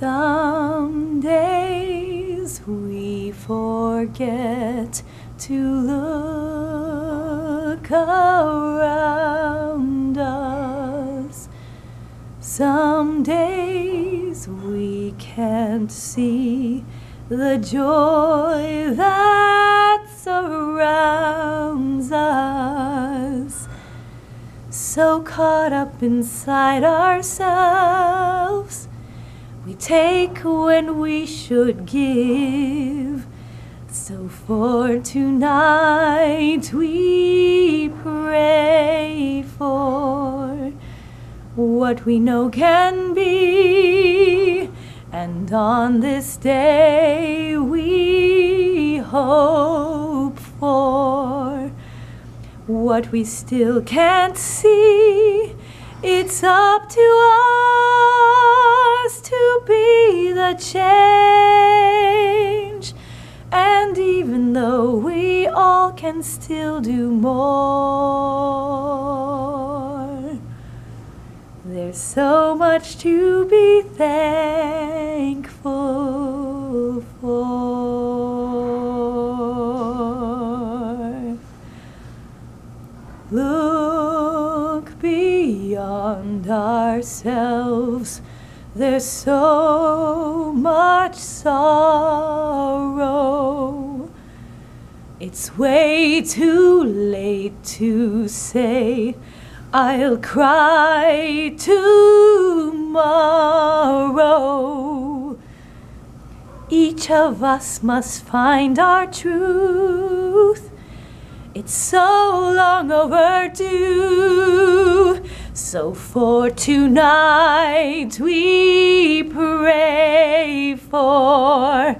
Some days we forget to look around us. Some days we can't see the joy that surrounds us. So caught up inside ourselves, we take when we should give. So for tonight we pray for what we know can be, and on this day we hope for what we still can't see. It's up to us to be the change. And even though we all can still do more, there's so much to be thankful for. Look beyond ourselves, there's so much sorrow. It's way too late to say, I'll cry tomorrow. Each of us must find our truth. It's so long overdue. So for tonight we pray for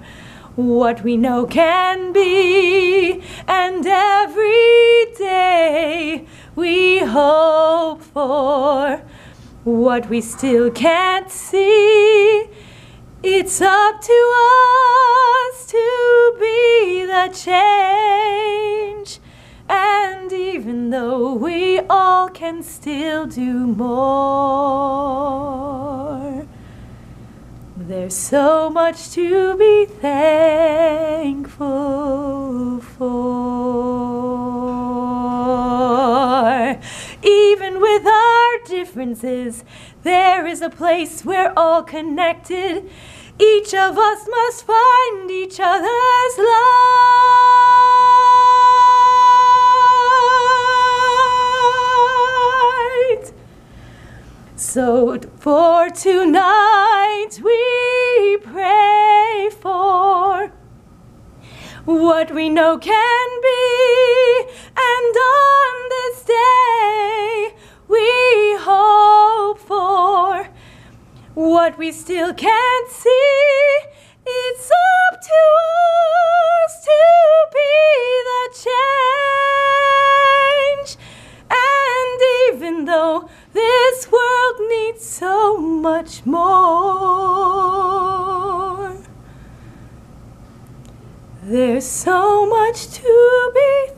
what we know can be, and every day we hope for what we still can't see. It's up to us to be the change. And even though we all can still do more, there's so much to be thankful for. Even with our differences, there is a place we're all connected. Each of us must find each other's love. So for tonight we pray for what we know can be, and on this day we hope for what we still can't see. It's up to us to be the change. And even though this world needs so much more, there's so much to be